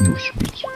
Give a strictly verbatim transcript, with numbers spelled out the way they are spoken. New speech.